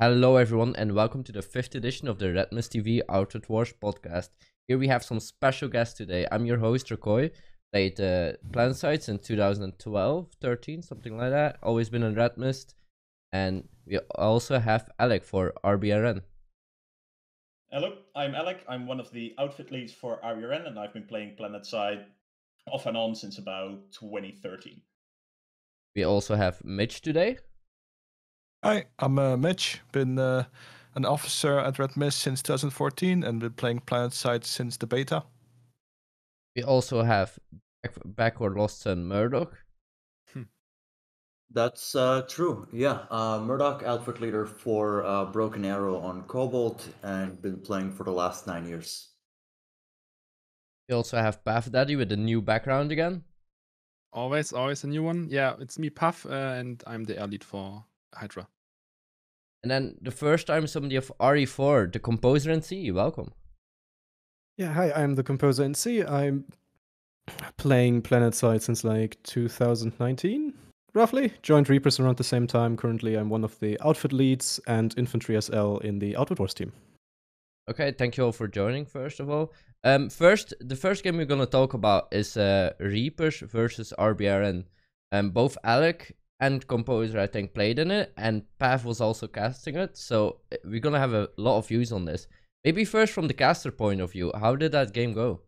Hello everyone and welcome to the 5th edition of the Red Mist TV Outfit Wars podcast. Here we have some special guests today. I'm your host Rakoy, played Planetside in 2012, 13, something like that. Always been in Red Mist. And we also have Alec for RBRN. Hello, I'm Alec. I'm one of the outfit leads for RBRN and I've been playing Planetside off and on since about 2013. We also have Mitch today. Hi, I'm Mitch, been an officer at Red Mist since 2014 and been playing Planetside since the beta. We also have Backward Lost Son Murdoch. That's true, yeah. Murdoch, outfit leader for Broken Arrow on Cobalt and been playing for the last 9 years. We also have Paff Daddy with a new background again. Always a new one. Yeah, it's me, Paff, and I'm the air lead for Hydra. And then the first time somebody of RE4, the Composer NC, welcome. Yeah, hi, I'm the Composer NC. I'm playing Planetside since like 2019, roughly. Joined Reapers around the same time. Currently, I'm one of the outfit leads and Infantry SL in the Outfit Wars team. Okay, thank you all for joining, first of all. The first game we're going to talk about is Reapers versus RBRN. Both Alec and Composer, I think, played in it, and Paff was also casting it, so we're gonna have a lot of views on this. Maybe first from the caster point of view, how did that game go?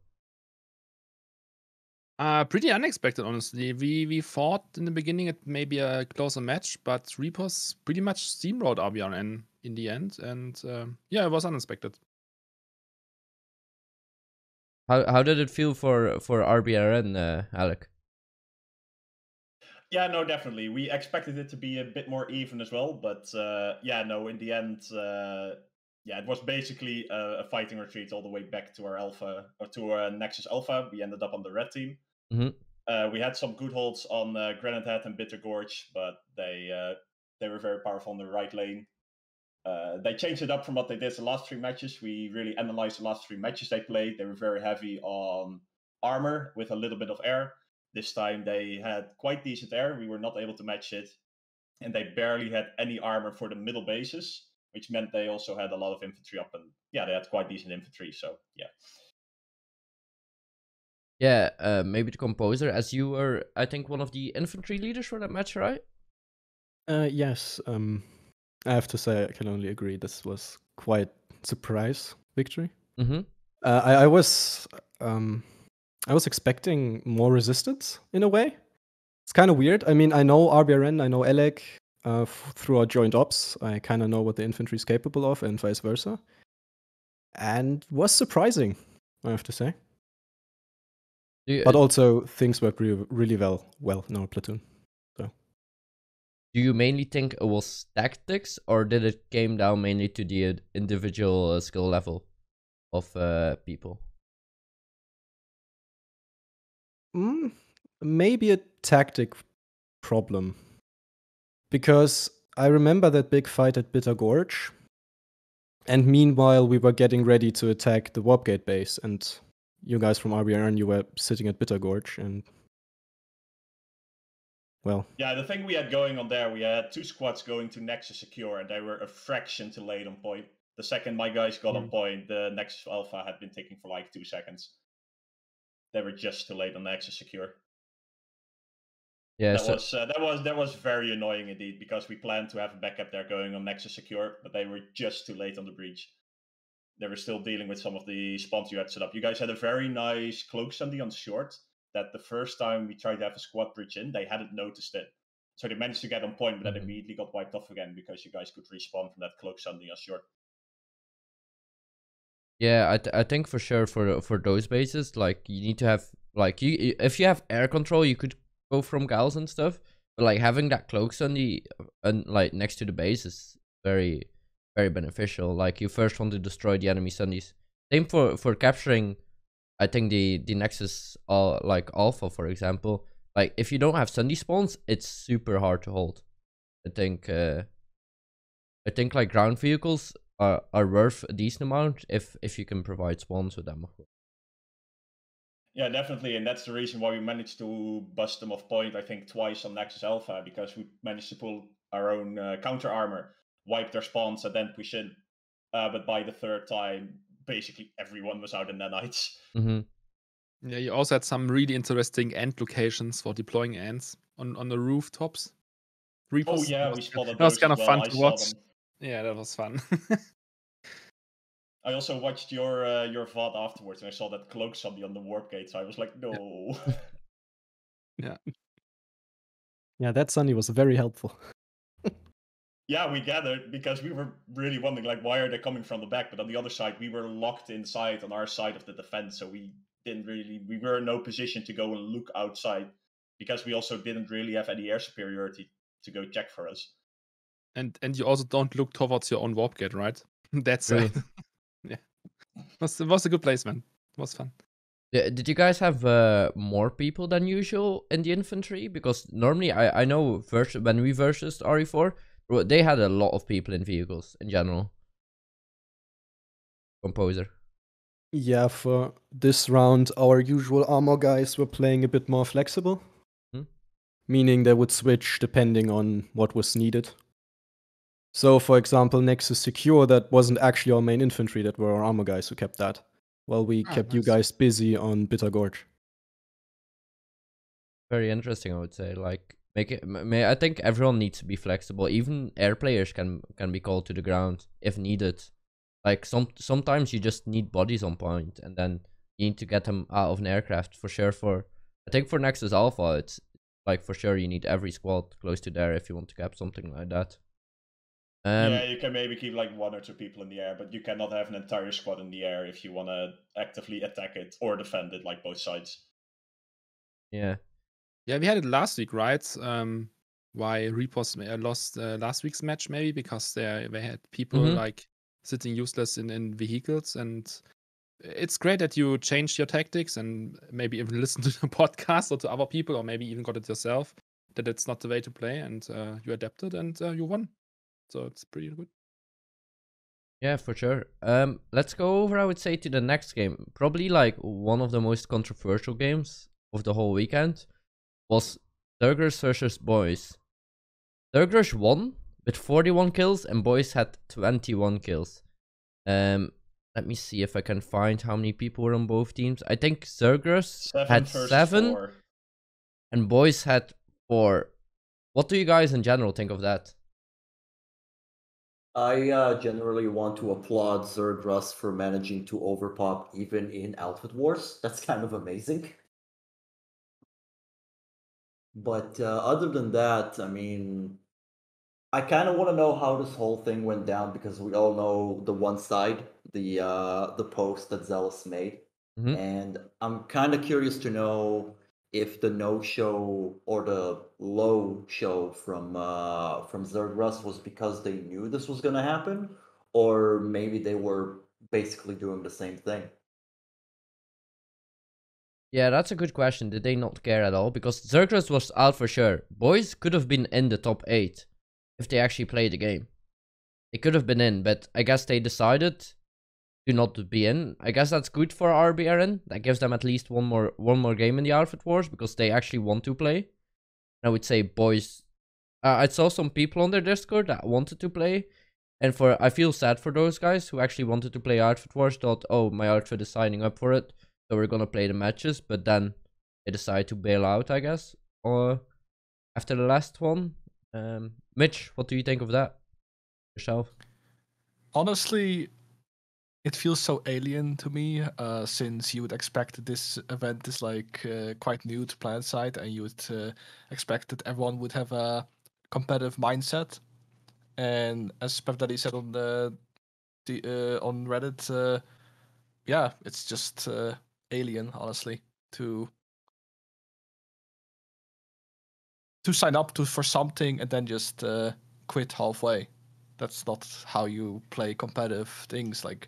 Pretty unexpected, honestly. We thought in the beginning it may be a closer match, but Reapers pretty much steamrolled RBRN in the end, and yeah, it was unexpected. How did it feel for RBRN, Alec? Yeah, no, definitely. We expected it to be a bit more even as well, but yeah, no, in the end, yeah, it was basically a fighting retreat all the way back to our Alpha, or to our Nexus Alpha. We ended up on the red team. Mm-hmm. We had some good holds on Granite Head and Bitter Gorge, but they were very powerful in the right lane. They changed it up from what they did the last three matches. We really analyzed the last three matches they played. They were very heavy on armor with a little bit of air. This time they had quite decent air, we were not able to match it, and they barely had any armor for the middle bases, which meant they also had a lot of infantry up, and yeah, they had quite decent infantry, so yeah. Yeah, maybe the Composer, as you were, I think, one of the infantry leaders for that match, right? Yes, I have to say I can only agree this was quite a surprise victory. Mm-hmm. I was expecting more resistance, in a way. It's kind of weird. I mean, I know RBRN, I know Alec through our joint ops. I kind of know what the infantry is capable of and vice versa. And was surprising, I have to say. Yeah, but also, things worked really well in our platoon. So, do you mainly think it was tactics, or did it came down mainly to the individual skill level of people? Maybe a tactic problem, because I remember that big fight at Bitter Gorge, and meanwhile we were getting ready to attack the Warp Gate base, and you guys from RBRN, you were sitting at Bitter Gorge, and well... Yeah, the thing we had going on there, we had two squads going to Nexus Secure, and they were a fraction too late on point. The second my guys got on point, the Nexus Alpha had been taking for like 2 seconds. They were just too late on Nexus Secure. Yeah, that was very annoying indeed, because we planned to have a backup there going on Nexus Secure, but they were just too late on the breach. They were still dealing with some of the spawns you had set up. You guys had a very nice Cloak Sundy on short that the first time we tried to have a squad breach in, they hadn't noticed it. So they managed to get on point, but then immediately got wiped off again because you guys could respawn from that Cloak Sundy on short. Yeah, I think for sure for those bases, like, you need to have, like, you if you have air control, you could go from Gals and stuff, but like having that Cloak Sundy and like next to the base is very beneficial. Like, you first want to destroy the enemy Sundies. Same for capturing, I think, the Nexus like Alpha, for example. Like, if you don't have Sundy spawns, it's super hard to hold. I think like ground vehicles are worth a decent amount if you can provide spawns with them, of course. Yeah, definitely, and that's the reason why we managed to bust them off point, I think, twice on Nexus Alpha, because we managed to pull our own counter armor. wipe their spawns and then push in. But by the third time, basically everyone was out in their nights. Mm-hmm. Yeah, you also had some really interesting ant locations for deploying ants on the rooftops. Reapers. Oh yeah, we spotted those. That was kind of fun to watch. Yeah, that was fun. I also watched your VOD afterwards, and I saw that Cloak Sundy on the Warp Gate, so I was like, no. Yeah. Yeah, that Sundy was very helpful. Yeah, we gathered, because we were really wondering, like, why are they coming from the back? But on the other side, we were locked inside on our side of the defense, so we didn't really... We were in no position to go and look outside, because we also didn't really have any air superiority to go check for us. And you also don't look towards your own Warp Gate, right? That's it. Yeah, it was a good place, man. It was fun. Yeah, did you guys have more people than usual in the infantry? Because normally, I know when we versus RE4, they had a lot of people in vehicles in general. Composer. Yeah, for this round, our usual armor guys were playing a bit more flexible. Meaning they would switch depending on what was needed. So, for example, Nexus Secure, that wasn't actually our main infantry, that were our armor guys who kept that. While we kept you guys busy on Bitter Gorge. Very interesting, I would say. Like, I think everyone needs to be flexible. Even air players can be called to the ground if needed. Like, sometimes you just need bodies on point, and then you need to get them out of an aircraft, for sure. I think for Nexus Alpha, it's like, for sure, you need every squad close to there if you want to cap something like that. Yeah, you can maybe keep like 1 or 2 people in the air, but you cannot have an entire squad in the air if you want to actively attack it or defend it, like both sides. Yeah. Yeah, we had it last week, right? Why Reapers lost last week's match, maybe, because they had people like sitting useless in vehicles. And it's great that you changed your tactics and maybe even listen to the podcast or to other people, or maybe even got it yourself, that it's not the way to play, and you adapted and you won. So it's pretty good. Yeah, for sure. Let's go over, I would say, to the next game. Probably like one of the most controversial games of the whole weekend was ZergRush versus Boyz. ZergRush won with 41 kills and Boyz had 21 kills. Let me see if I can find how many people were on both teams. I think ZergRush had 7 and Boyz had 4. What do you guys in general think of that? I generally want to applaud ZergRush for managing to overpop even in Outfit Wars. That's kind of amazing. But other than that, I mean, I kind of want to know how this whole thing went down, because we all know the one side, the post that Zealous made. And I'm kind of curious to know if the no-show or the low-show from ZergRush was because they knew this was going to happen, or maybe they were basically doing the same thing. Yeah, that's a good question. Did they not care at all? Because ZergRush was out for sure. Boyz could have been in the top 8 if they actually played the game. They could have been in, but I guess they decided do not be in. I guess that's good for RBRN. That gives them at least one more game in the Outfit Wars, because they actually want to play. And I would say Boyz, I saw some people on their Discord that wanted to play, and I feel sad for those guys who actually wanted to play Outfit Wars, thought, oh, my outfit is signing up for it, so we're gonna play the matches, but then they decide to bail out, I guess, or after the last one. Mitch, what do you think of that yourself? Honestly, it feels so alien to me, since you would expect that this event is like quite new to Planetside, and you would expect that everyone would have a competitive mindset. And as Paff Daddy said on on Reddit, yeah, it's just alien, honestly, to sign up for something and then just quit halfway. That's not how you play competitive things. Like,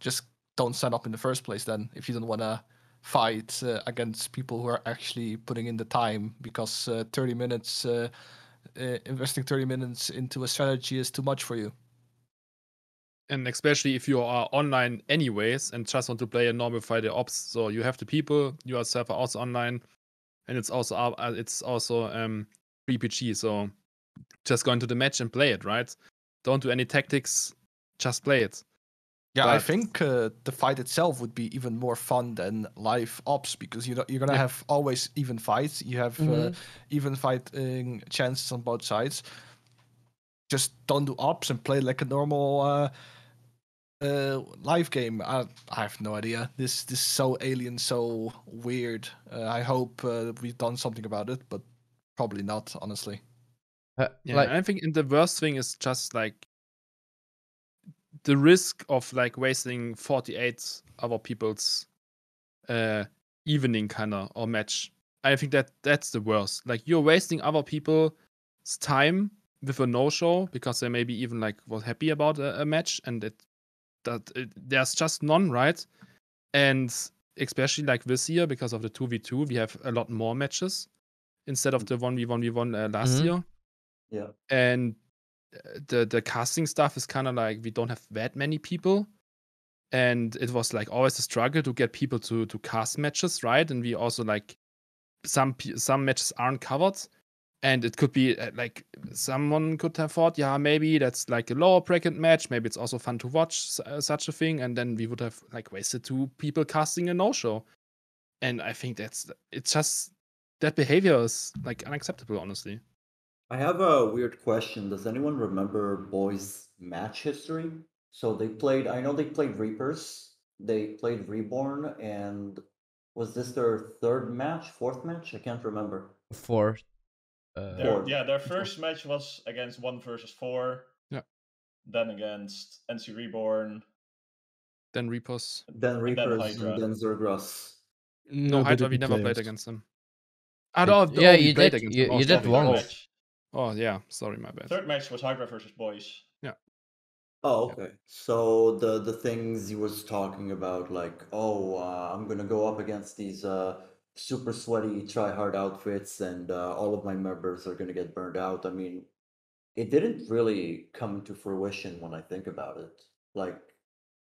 just don't sign up in the first place then, if you don't want to fight against people who are actually putting in the time, because 30 minutes, investing 30 minutes into a strategy is too much for you. And especially if you are online anyways and just want to play a normal Friday Ops, so you have the people, you yourself are also online, and it's also 3PG, so just go into the match and play it, right? Don't do any tactics, just play it. Yeah, but I think the fight itself would be even more fun than live ops, because you're gonna have always even fights. You have even fighting chances on both sides. Just don't do ops and play like a normal live game. I have no idea. This is so alien, so weird. I hope we've done something about it, but probably not, honestly. Like, I think the worst thing is just like the risk of like wasting 48 other people's evening kinda or match. I think that's the worst. Like, you're wasting other people's time with a no-show because they maybe even like was happy about a match, and there's just none, right? And especially like this year, because of the 2v2, we have a lot more matches instead of the 1v1 last year. Yeah. And the casting stuff is kind of like, we don't have that many people, and it was like always a struggle to get people to cast matches, right? And we also like some matches aren't covered, and it could be like someone could have thought, yeah, maybe that's like a lower bracket match, maybe it's also fun to watch such a thing, and then we would have like wasted two people casting a no-show. And I think it's just that behavior is like unacceptable, honestly. I have a weird question. Does anyone remember Boyz' match history? So they played, I know they played Reapers, they played Reborn, and was this their third match, fourth match? I can't remember. Fourth. Their first match was against 1v4. Yeah. Then against NC Reborn. Then Reapers. Then Reapers, and then ZergRush. No, Hydra, we never played against them. At all. Yeah, you did. You did one match. Oh, yeah. Sorry, my bad. Third match was Hydra versus Boyz. Yeah. Oh, okay. Yeah. So the things he was talking about, like, oh, I'm going to go up against these super sweaty try-hard outfits, and all of my members are going to get burned out. I mean, it didn't really come to fruition when I think about it. Like,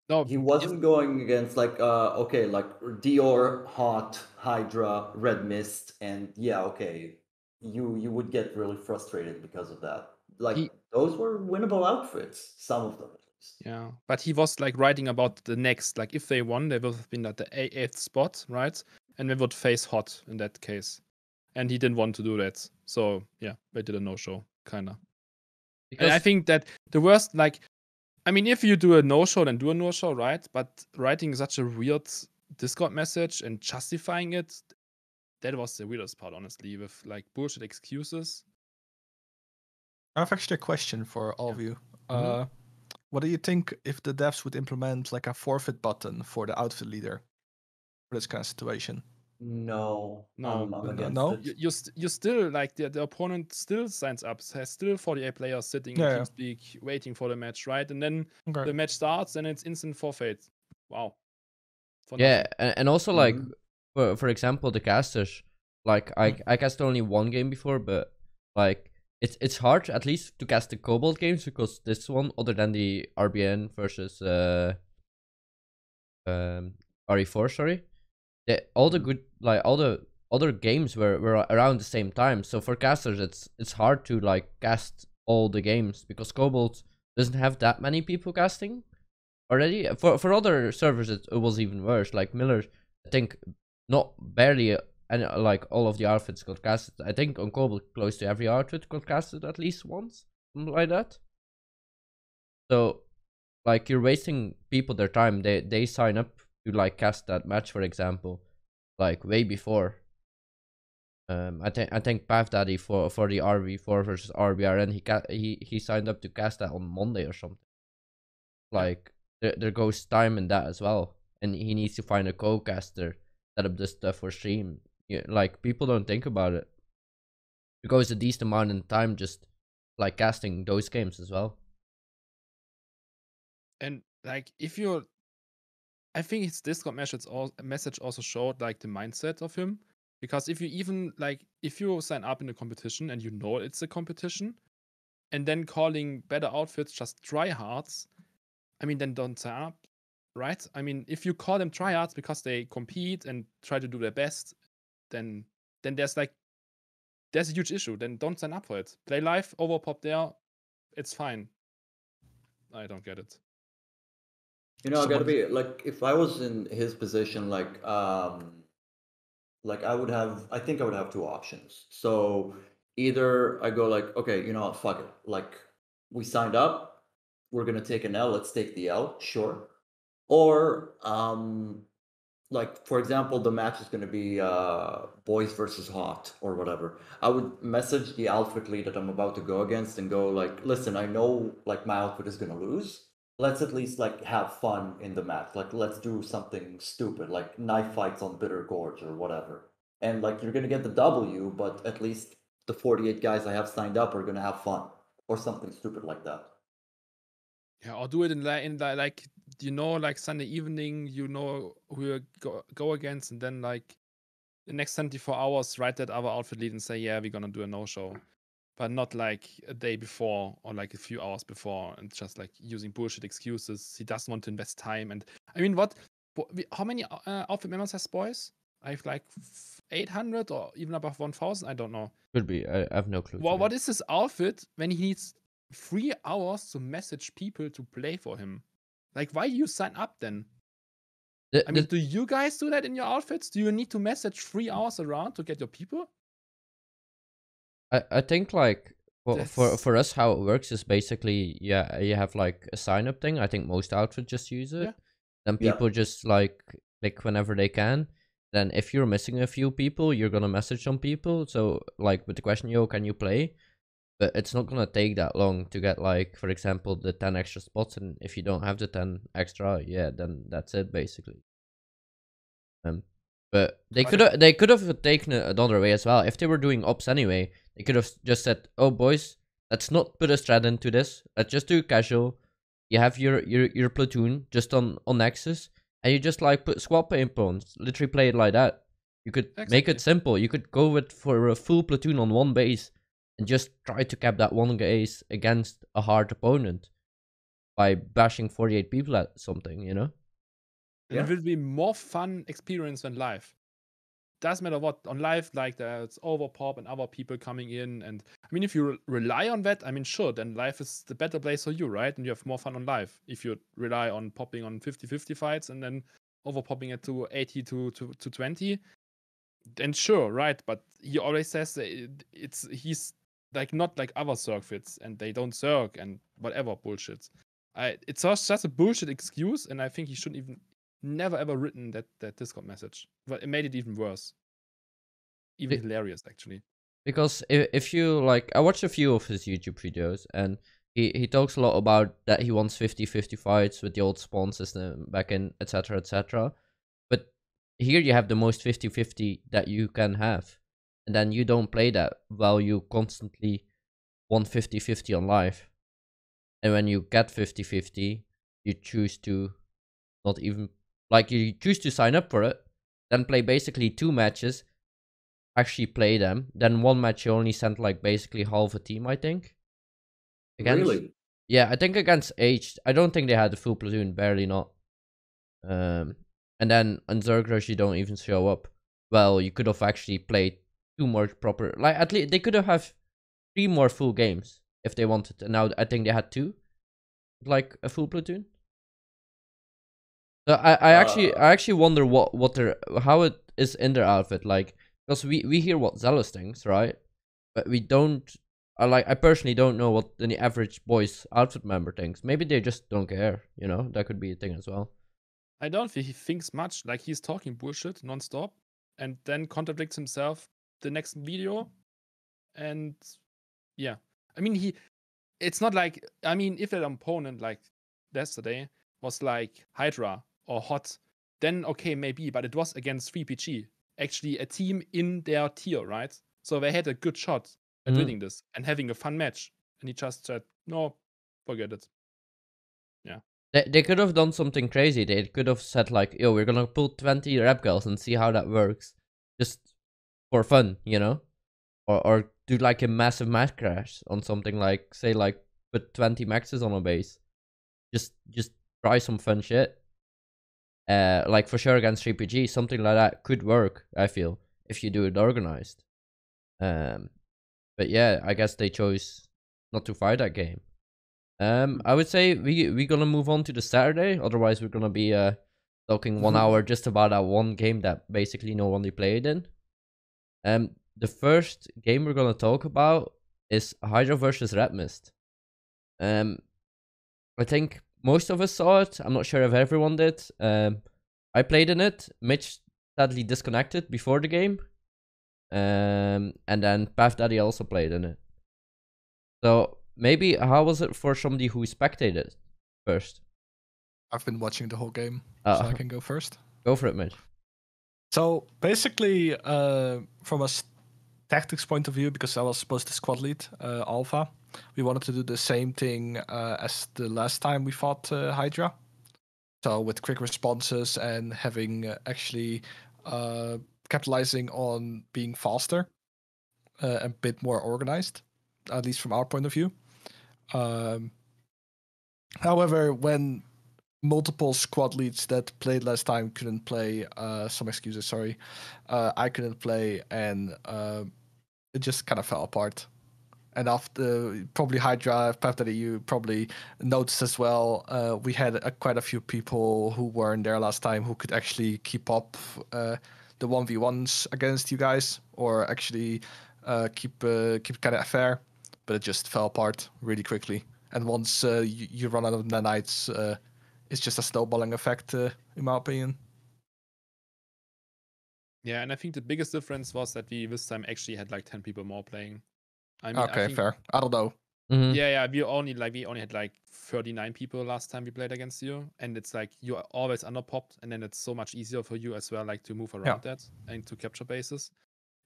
no, he wasn't going against, like, okay, like Dior, HOT, Hydra, Red Mist, and yeah, okay. You would get really frustrated because of that. Like, those were winnable outfits, some of them. Yeah, but he was like writing about the next. Like, if they won, they would have been at the 8th spot, right? And they would face Hot in that case. And he didn't want to do that. So yeah, they did a no-show, kind of. And I think that the worst, like, I mean, if you do a no-show, then do a no-show, right? But writing such a weird Discord message and justifying it, that was the weirdest part, honestly, with like bullshit excuses. I have actually a question for all of you. What do you think if the devs would implement like a forfeit button for the outfit leader for this kind of situation? No. You still like the opponent still signs up, has still 48 players sitting in TeamSpeak waiting for the match, right? And then the match starts and it's instant forfeit. Wow. For and also like. For example, the casters, like I cast only one game before, but like it's hard at least to cast the Cobalt games, because this one, other than the RBRN versus RE4, sorry, all the other games were around the same time. So for casters, it's hard to like cast all the games, because Cobalt doesn't have that many people casting already. For other servers, it was even worse. Like Miller, I think. Not barely, and like all of the outfits got casted. I think on Cobalt, close to every outfit got casted at least once, something like that. So, like, you're wasting people their time. They sign up to like cast that match, for example, like way before. I think Paff Daddy for the RV4 versus RBRN, he signed up to cast that on Monday or something. Like, there goes time in that as well, and he needs to find a co-caster. Set up this stuff for stream. Yeah, like, people don't think about it. It goes a decent amount of time just like casting those games as well. And like, if you're, I think his Discord message also showed like the mindset of him, because if you even like, if you sign up in a competition and you know it's a competition, and then calling better outfits just tryhards, I mean, then don't sign up. Right? I mean, if you call them tryouts because they compete and try to do their best, then there's a huge issue. Then don't sign up for it. Play live, overpop there, it's fine. I don't get it. You know, I gotta be like, if I was in his position, like I think I would have two options. So either I go like, okay, you know what, fuck it. Like, we signed up, we're gonna take an L. Let's take the L, sure. Or like, for example, the match is gonna be Boyz versus Hot or whatever. I would message the outfit lead that I'm about to go against and go like, listen, I know like my outfit is gonna lose. Let's at least like have fun in the match. Like, let's do something stupid, like knife fights on Bitter Gorge or whatever. And like, you're gonna get the W, but at least the 48 guys I have signed up are gonna have fun or something stupid like that. Yeah, or do it in like you know, like Sunday evening, you know who you go against, and then like the next 24 hours, write that other outfit lead and say, yeah, we're gonna do a no-show. But not like a day before or like a few hours before, and just like using bullshit excuses. He doesn't want to invest time. And I mean, how many outfit members has Boyz? I have like 800 or even above 1,000. I don't know. Could be. I have no clue. Well, what is this outfit when he needs 3 hours to message people to play for him? Like, why do you sign up then? I mean, do you guys do that in your outfits? Do you need to message 3 hours around to get your people? I think like for us how it works is basically, yeah, you have like a sign up thing. I think most outfits just use it. Yeah. Then people just like click whenever they can. Then if you're missing a few people, you're gonna message some people. So like with the question, yo, can you play? But it's not gonna take that long to get like, for example, the 10 extra spots. And if you don't have the 10 extra, yeah, then that's it basically. But they could have taken it another way as well. If they were doing ops anyway, they could have just said, "Oh, Boyz, let's not put a strat into this. Let's just do casual. You have your platoon just on Nexus, and you just like put squad pain pawns. Literally play it like that. You could make it simple. You could go with for a full platoon on one base, and just try to cap that one base against a hard opponent by bashing 48 people at something, you know." Yeah. It will be more fun experience than live. Doesn't matter what on live, like it's overpop and other people coming in. And I mean, if you rely on that, I mean, sure, then live is the better place for you, right? And you have more fun on live if you rely on popping on 50-50 fights and then overpopping it to 80 to 20. Then sure, right? But he always says he's like not like other circuits and they don't circ and whatever bullshit. It's just a bullshit excuse, and I think he shouldn't even. Never ever written that Discord message. But it made it even worse. Even hilarious, actually. Because if you like, I watched a few of his YouTube videos, and he talks a lot about that he wants 50-50 fights with the old spawn system back in, etc, etc. But here you have the most 50-50 that you can have. And then you don't play that while you constantly want 50-50 on live. And when you get 50-50, you choose to not even... Like, you choose to sign up for it, then play basically two matches, actually play them. Then one match you only sent, like, basically half a team, I think. Against, really? Yeah, I think against H. I don't think they had a full platoon, barely not. And then on ZergRush, you don't even show up. Well, you could have actually played two more proper... Like, at least they could have 3 more full games if they wanted. And now I think they had 2. Like, a full platoon. I actually wonder how it is in their outfit, like, because we hear what Zealous thinks, right? But we don't. I personally don't know what the average Boyz outfit member thinks. Maybe they just don't care, you know. That could be a thing as well. I don't think he thinks much. Like, he's talking bullshit nonstop, and then contradicts himself the next video, and yeah. I mean, he. It's not like, I mean, if an opponent like yesterday was like Hydra or HOT, then okay, maybe, but it was against 3PG. Actually, a team in their tier, right? So they had a good shot at winning this and having a fun match. And he just said, no, forget it. Yeah. They could have done something crazy. They could have said, like, yo, we're gonna pull 20 rep girls and see how that works. Just for fun, you know? Or do like a massive match crash on something like, say, like, put 20 maxes on a base. Just try some fun shit. Like, for sure, against 3PG, something like that could work, I feel, if you do it organized. But yeah, I guess they chose not to fight that game. I would say we're gonna move on to the Saturday, otherwise we're gonna be talking 1 hour just about that one game that basically no one played in. The first game we're gonna talk about is Hydra versus Red Mist. I think most of us saw it. I'm not sure if everyone did. I played in it. Mitch sadly disconnected before the game. And then Paff Daddy also played in it. So maybe how was it for somebody who spectated first? I've been watching the whole game, so I can go first. Go for it, Mitch. So basically, from a tactics point of view, because I was supposed to squad lead Alpha, we wanted to do the same thing as the last time we fought Hydra. So with quick responses and having actually capitalizing on being faster, a bit more organized, at least from our point of view. However, when multiple squad leads that played last time couldn't play, I couldn't play, and it just kind of fell apart. And after probably Hydra, Paff Daddy, you probably noticed as well, we had quite a few people who weren't there last time who could actually keep up the 1v1s against you guys, or actually keep kind of fair, but it just fell apart really quickly. And once you run out of nanites, it's just a snowballing effect, in my opinion. Yeah, and I think the biggest difference was that we this time actually had like 10 people more playing. I mean, okay, I think, fair. I don't know. Mm-hmm. Yeah. We only had like 39 people last time we played against you, and it's like you are always underpopped, and then it's so much easier for you as well, like to move around that and to capture bases.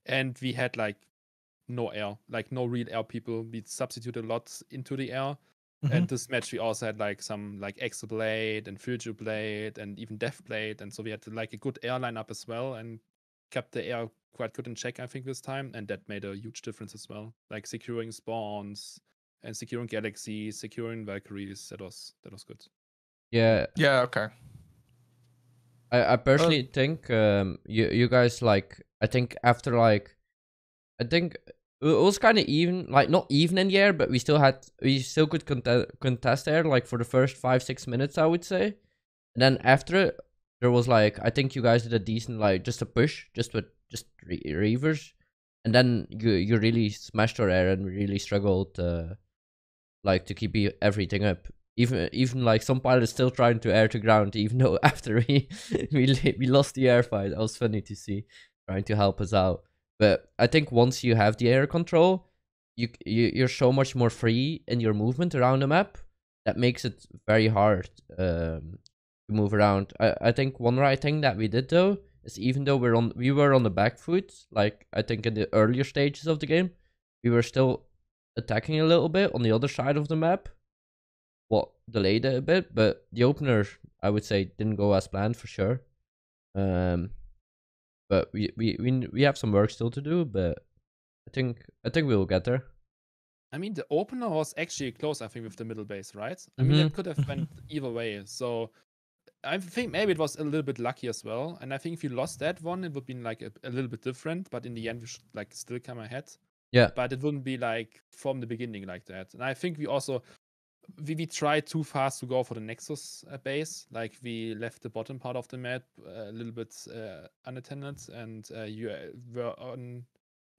And we had like no air, like no real air people. We substituted a lot into the air. Mm-hmm. And this match we also had like some like Exoblade and Future Blade and even Deathblade, and so we had like a good air lineup as well, and kept the air quite good in check, I think, this time, and that made a huge difference as well. Like securing spawns and securing Galaxy, securing Valkyries. That was good. Yeah. Yeah. Okay. I personally think you guys, like, I think after like, I think it was kind of even, like not even in the air, but we still could contest air like for the first 5-6 minutes, I would say. And then after it, there was like, I think you guys did a decent, like just a push, just with just Reavers, and then you really smashed our air and really struggled like to keep everything up. Even like some pilots still trying to air to ground, even though after we lost the air fight. That was funny to see, trying to help us out. But I think once you have the air control, you're so much more free in your movement around the map. That makes it very hard to move around. I think one right thing that we did though is, even though we were on the back foot, like I think in the earlier stages of the game, we were still attacking a little bit on the other side of the map. Well, delayed it a bit, but the opener, I would say, didn't go as planned for sure. But we have some work still to do, but I think we will get there. I mean, the opener was actually close, I think, with the middle base, right? I mean, that could have went either way. So I think maybe it was a little bit lucky as well. And I think if you lost that one, it would be like a little bit different. But in the end, we should like still come ahead. Yeah. But it wouldn't be like from the beginning like that. And I think we also we tried too fast to go for the Nexus base. Like, we left the bottom part of the map a little bit unattended, and you were on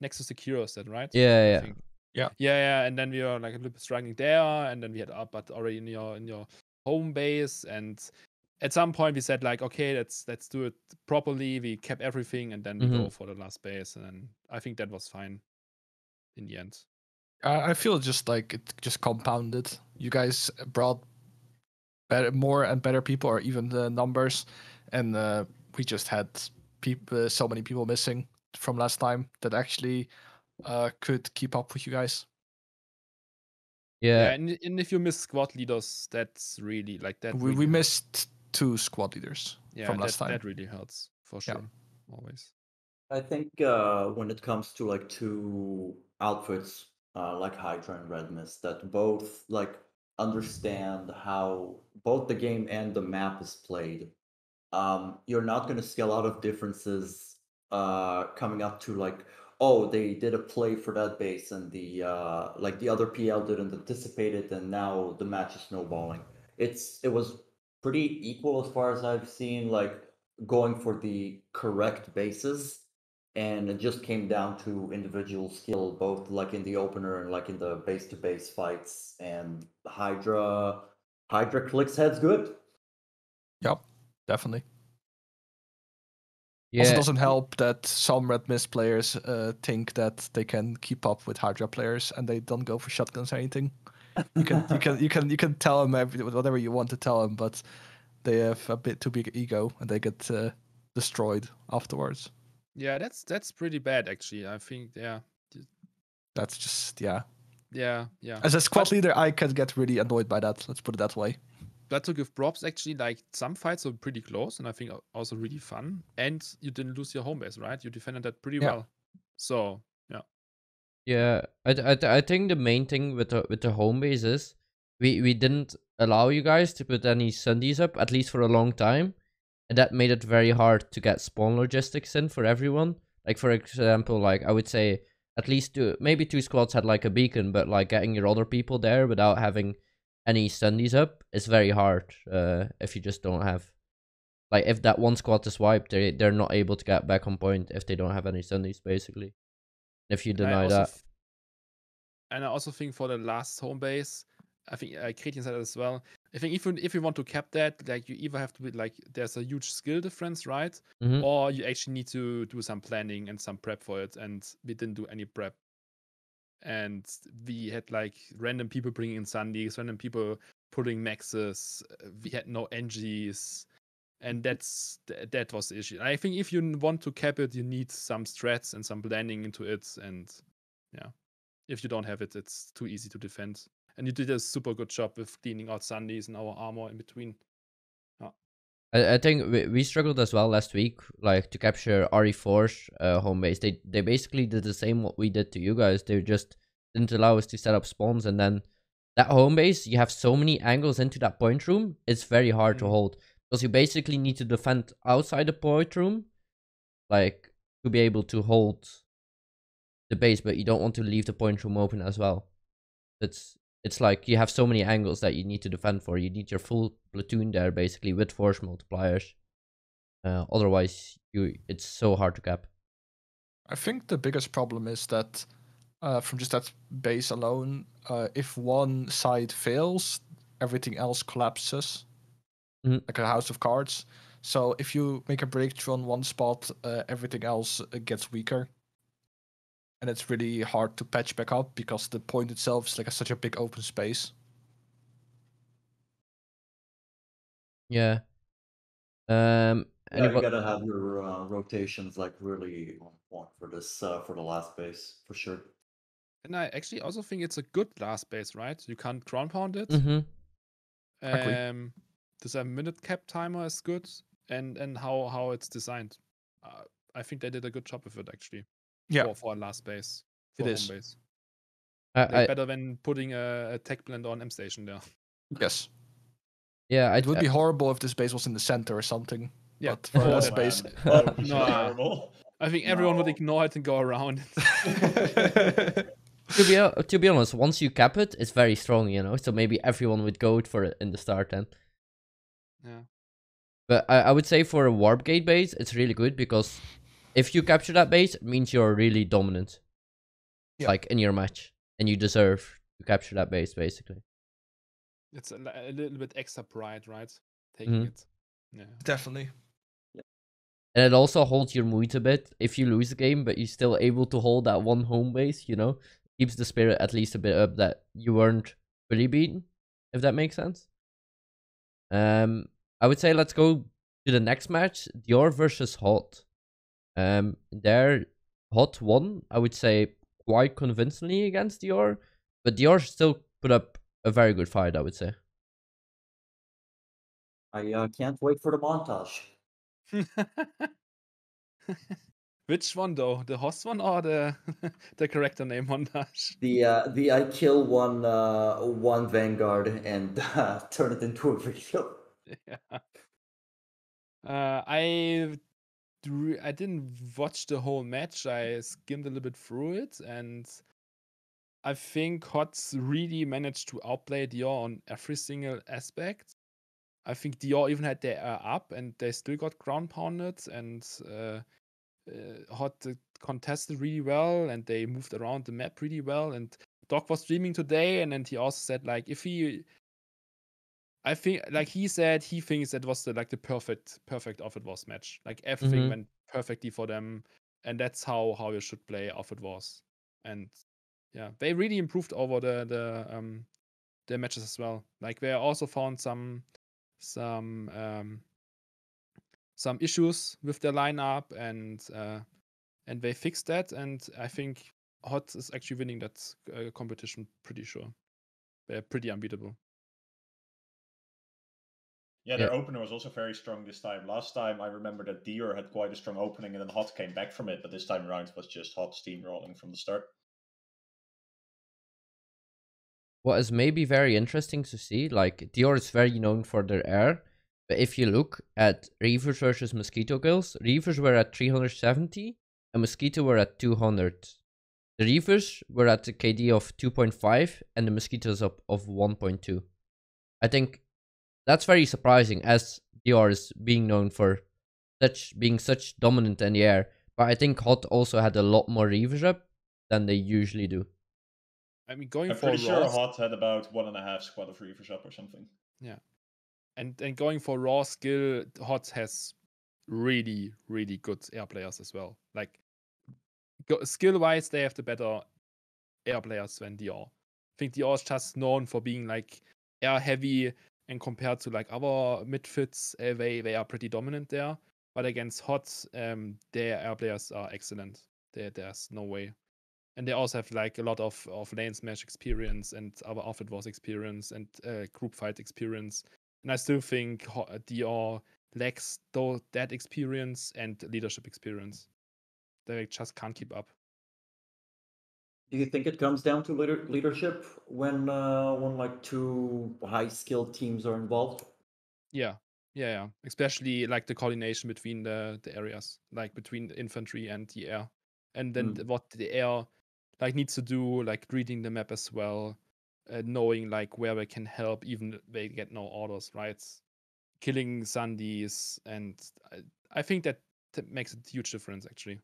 Nexus Secure, is that right? Yeah, yeah. Yeah. And then we were like a little bit struggling there, and then we had up, but already in your home base. And at some point we said like, okay, let's do it properly. We kept everything, and then we go for the last base. And then I think that was fine in the end. I feel just like it just compounded. You guys brought more and better people, or even the numbers, and we just had so many people missing from last time that actually could keep up with you guys. Yeah, and if you miss squad leaders, that's really like that. We missed 2 squad leaders from last time. That really hurts for sure, always. I think when it comes to like 2 outfits, like Hydra and Red Mist, that both like understand how both the game and the map is played. You're not going to see a lot of differences coming up to like, oh, they did a play for that base and the like the other PL didn't anticipate it and now the match is snowballing. It was pretty equal as far as I've seen, like going for the correct bases, and it just came down to individual skill, both like in the opener and like in the base-to-base fights. And Hydra clicks heads good. Yep, definitely. Yeah. Also doesn't help that some Red Mist players think that they can keep up with Hydra players and they don't go for shotguns or anything. You can tell them whatever you want to tell them, but they have a bit too big ego and they get destroyed afterwards. Yeah, that's pretty bad actually. I think that's just yeah. As a squad leader, I can get really annoyed by that. Let's put it that way. But to give props, actually, like some fights were pretty close, and I think also really fun. And you didn't lose your home base, right? You defended that pretty well. So yeah. I think the main thing with the home base is we didn't allow you guys to put any Sundies up, at least for a long time. And that made it very hard to get spawn logistics in for everyone. Like, for example, like I would say at least maybe two squads had like a beacon, but like getting your other people there without having any Sundies up is very hard. If you just don't have, like, if that one squad is wiped, they're not able to get back on point if they don't have any Sundies, basically. If you deny that. And I also think for the last home base, I think Kretian said it as well. I think if you want to cap that, like, you either have to be like, there's a huge skill difference, right? Mm-hmm. Or you actually need to do some planning and some prep for it. And we didn't do any prep. And we had like random people bringing in Sundies, random people putting maxes. We had no NGs. And that was the issue. And I think if you want to cap it, you need some strats and some planning into it. And yeah, if you don't have it, it's too easy to defend. And you did a super good job with cleaning out Sundies and our armor in between. Oh. I think we struggled as well last week, like to capture RE4's home base. They basically did the same what we did to you guys. They just didn't allow us to set up spawns. And then that home base, you have so many angles into that point room. It's very hard to hold because you basically need to defend outside the point room, like to be able to hold the base, but you don't want to leave the point room open as well. It's like you have so many angles that you need to defend for. You need your full platoon there, basically, with force multipliers. Otherwise, it's so hard to cap. I think the biggest problem is that from just that base alone, if one side fails, everything else collapses, like a house of cards. So if you make a breakthrough on one spot, everything else gets weaker. And it's really hard to patch back up because the point itself is like such a big open space. Yeah. You gotta have your rotations like really on point for this for the last base for sure. And I actually also think it's a good last base, right? You can't ground pound it. Agree. The 7-minute cap timer is good, and how it's designed. I think they did a good job with it actually. Yeah, for last base, for home base. Better than putting a tech blend on M Station there. Yes. Yeah, it would be horrible if this base was in the center or something. Yeah, but for last base, no. I think everyone would ignore it and go around. To be honest, once you cap it, it's very strong, you know. So maybe everyone would go for it in the start then. Yeah. But I would say for a Warp Gate base, it's really good because if you capture that base, it means you're really dominant, like in your match, and you deserve to capture that base, basically. It's a little bit extra pride, right? Taking it. Yeah. Definitely. Yeah. And it also holds your mood a bit if you lose the game, but you're still able to hold that one home base, you know? Keeps the spirit at least a bit up that you weren't fully beaten, if that makes sense. I would say let's go to the next match, Dior versus HOT. There, HOT won, I would say, quite convincingly against Dior, but Dior still put up a very good fight, I would say. I can't wait for the montage. Which one, though? The host one or the character name montage? The I kill one Vanguard and turn it into a video. Yeah. I I didn't watch the whole match. I skimmed a little bit through it, and I think HOT really managed to outplay Dior on every single aspect. I think Dior even had their air up, and they still got ground pounded, and HOT contested really well, and they moved around the map really well. And Doc was streaming today, and then he also said, like, if he... I think, like he said, he thinks that was the, like, the perfect Outfit Wars match. Like, everything went perfectly for them, and that's how you should play Outfit Wars. And yeah, they really improved over the matches as well. Like, they also found some issues with their lineup, and they fixed that. And I think HOT is actually winning that competition. Pretty sure they're pretty unbeatable. Yeah, their opener was also very strong this time. Last time, I remember that Dior had quite a strong opening, and then HOT came back from it. But this time around, it was just HOT steamrolling from the start. What is maybe very interesting to see, like, Dior is very known for their air. But if you look at Reavers versus Mosquito kills, Reavers were at 370, and Mosquito were at 200. The Reavers were at the KD of 2.5, and the Mosquitoes up of 1.2. I think... that's very surprising, as Dior is being known for being such dominant in the air. But I think HOT also had a lot more Reavers up than they usually do. I mean, going for Raws... I'm pretty sure HOT had about 1.5 squad of Reavers up or something. Yeah. And going for raw skill, HOT has really, really good air players as well. Like, skill-wise, they have the better air players than Dior. I think Dior is just known for being, like, air-heavy... and compared to, like, other midfits, they are pretty dominant there. But against HOT, their air players are excellent. There's no way. And they also have, like, a lot of lane smash experience and other Outfit Wars experience and group fight experience. And I still think Dior lacks that experience and leadership experience. They just can't keep up. Do you think it comes down to leadership when like two high-skilled teams are involved? Yeah. Especially like the coordination between the areas, like between the infantry and the air, and then what the air like needs to do, like reading the map as well, knowing like where they can help, even if they get no orders, right? Killing Sundies, and I think that makes a huge difference actually.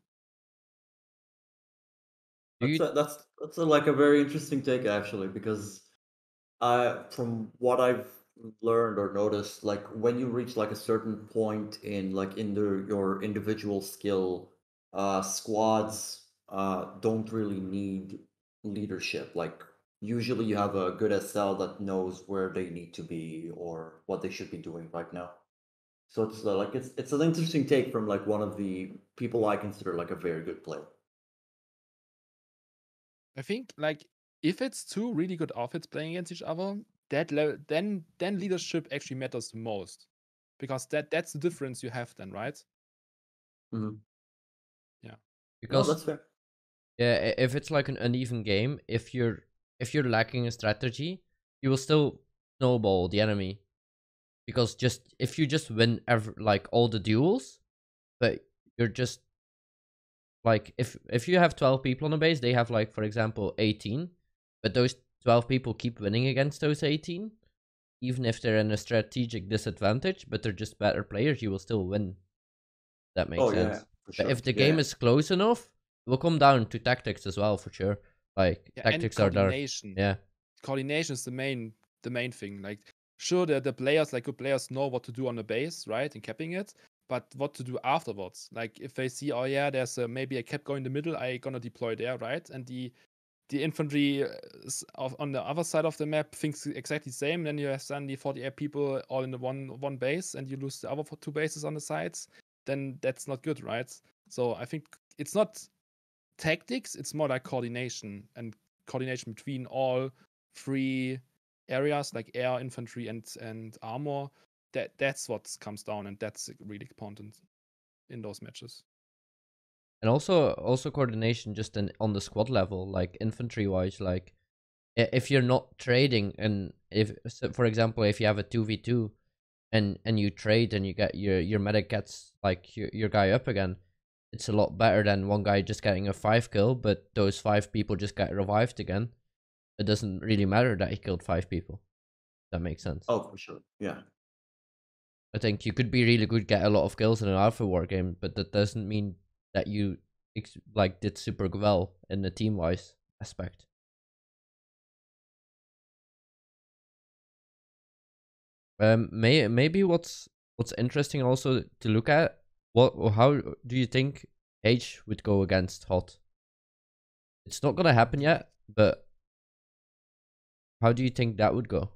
That's like a very interesting take actually, because from what I've learned or noticed, like when you reach like a certain point in like your individual skill, squads don't really need leadership. Like usually you have a good SL that knows where they need to be or what they should be doing right now. So it's like it's an interesting take from like one of the people I consider like a very good player. I think, like, if it's two really good outfits playing against each other, that level, then leadership actually matters the most, because that's the difference you have then, right? Yeah, because that's fair. Yeah, if it's like an uneven game, if you're lacking a strategy, you will still snowball the enemy, because just if you just win like all the duels, but you're just like, if you have 12 people on a base, they have, like, for example, 18. But those 12 people keep winning against those 18. Even if they're in a strategic disadvantage, but they're just better players, you will still win. That makes sense. Yeah, for sure. But if the game is close enough, it will come down to tactics as well, for sure. Like, yeah, tactics are there. Yeah. Coordination is the main thing. Like, sure, the players, like, good players know what to do on the base, right, and capping it. But what to do afterwards? Like if they see, oh yeah, there's maybe a cap going in the middle, I gonna deploy there, right? And the infantry on the other side of the map thinks exactly the same. Then you have suddenly 48 people all in the one base, and you lose the other two bases on the sides. Then that's not good, right? So I think it's not tactics; it's more like coordination, and coordination between all three areas, like air, infantry, and armor. That's what comes down, and that's really important in those matches. And also coordination just on the squad level, like infantry wise, like if you're not trading, and if, for example, if you have a 2v2, and you trade and you get your medic gets like your guy up again, it's a lot better than one guy just getting a 5 kill, but those 5 people just get revived again. It doesn't really matter that he killed 5 people. That makes sense. Oh, for sure. Yeah. I think you could be really good, get a lot of kills in an Alpha War game, but that doesn't mean that you like did super well in the team-wise aspect. Maybe what's interesting also to look at, how do you think H would go against Hot? It's not gonna happen yet, but how do you think that would go?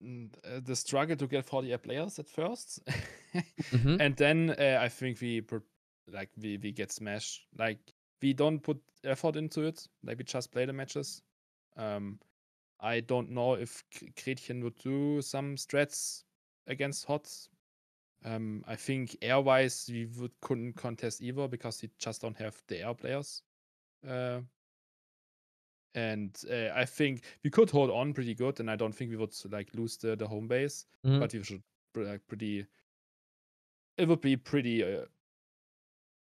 The struggle to get 40 players at first, mm-hmm. and then I think we get smashed. Like we don't put effort into it. Like we just play the matches. I don't know if Gretchen would do some strats against Hot. I think air-wise we couldn't contest either because we just don't have the air players. And I think we could hold on pretty good, and I don't think we would like lose the home base. Mm-hmm. But we should It would be pretty.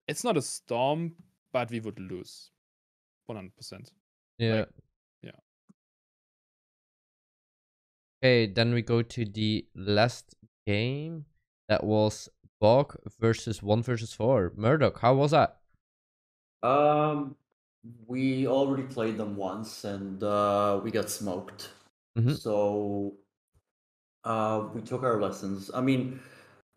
It's not a storm, but we would lose, 100%. Yeah, yeah. Okay, then we go to the last game. That was Bok versus 1v4. Murdoch, how was that? We already played them once and we got smoked. Mm-hmm. So we took our lessons. I mean,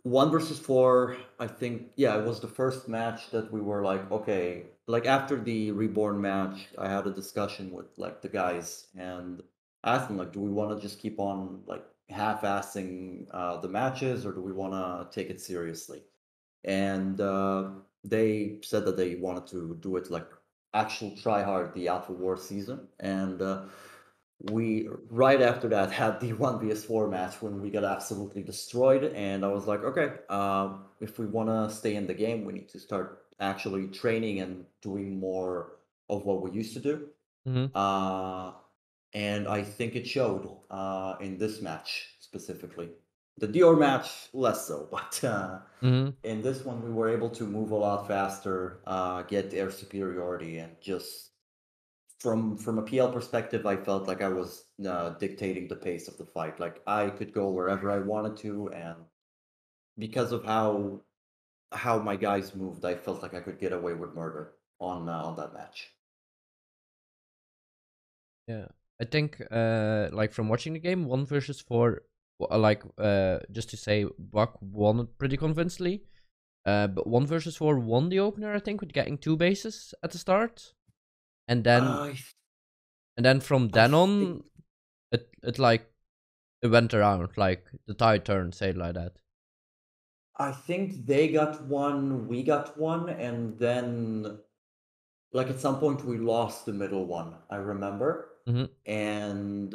1v4, I think, yeah, it was the first match that we were like, okay, like after the Reborn match, I had a discussion with like the guys and asked them, like, do we want to just keep on like half-assing the matches or do we want to take it seriously? And they said that they wanted to do it like actual try hard the Alpha War season, and we right after that had the 1v4 match when we got absolutely destroyed. And I was like, okay, if we want to stay in the game, we need to start actually training and doing more of what we used to do. Mm-hmm. And I think it showed in this match specifically. The Dior match, less so, but mm-hmm. in this one, we were able to move a lot faster, get air superiority, and just from a PL perspective, I felt like I was dictating the pace of the fight. Like, I could go wherever I wanted to, and because of how my guys moved, I felt like I could get away with murder on that match. Yeah, I think, like, from watching the game, 1v4... like just to say, Bok won pretty convincingly, but 1v4 won the opener, I think, with getting 2 bases at the start, and then from then on, it like it went around like the tide turned, say like that. I think they got 1, we got 1, and then like at some point we lost the middle one. I remember, mm-hmm. and.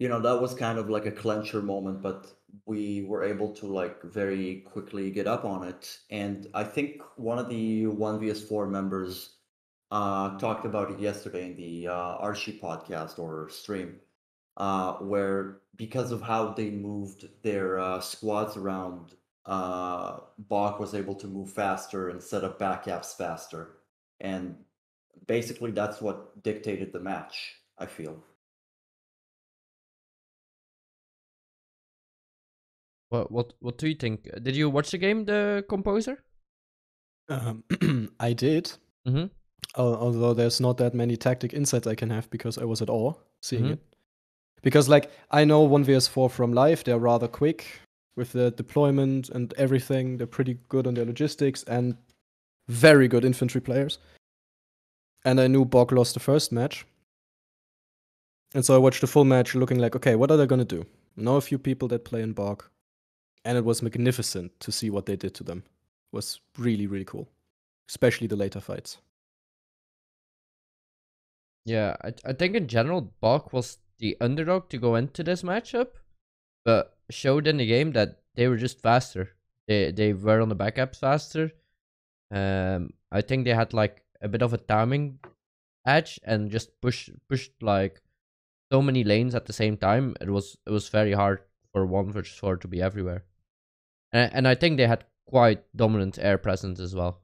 You know, that was kind of like a clincher moment, but we were able to like very quickly get up on it. And I think one of the 1v4 members talked about it yesterday in the Archie podcast or stream, where because of how they moved their squads around, Bok was able to move faster and set up backups faster. And basically that's what dictated the match, I feel. What do you think? Did you watch the game, the Composer? I did. Mm-hmm. Although there's not that many tactic insights I can have because I was at all seeing mm-hmm. it. Because like I know 1v4 from live, they're rather quick with the deployment and everything. They're pretty good on their logistics and very good infantry players. And I knew Bok lost the first match. And so I watched the full match looking like, okay, what are they gonna do? I know a few people that play in Bok. And it was magnificent to see what they did to them. It was really, really cool. Especially the later fights. Yeah, I think in general, Bok was the underdog to go into this matchup, but showed in the game that they were just faster. They were on the backups faster. I think they had like a bit of a timing edge and just pushed like so many lanes at the same time. It was very hard for 1v4 to be everywhere. And I think they had quite dominant air presence as well.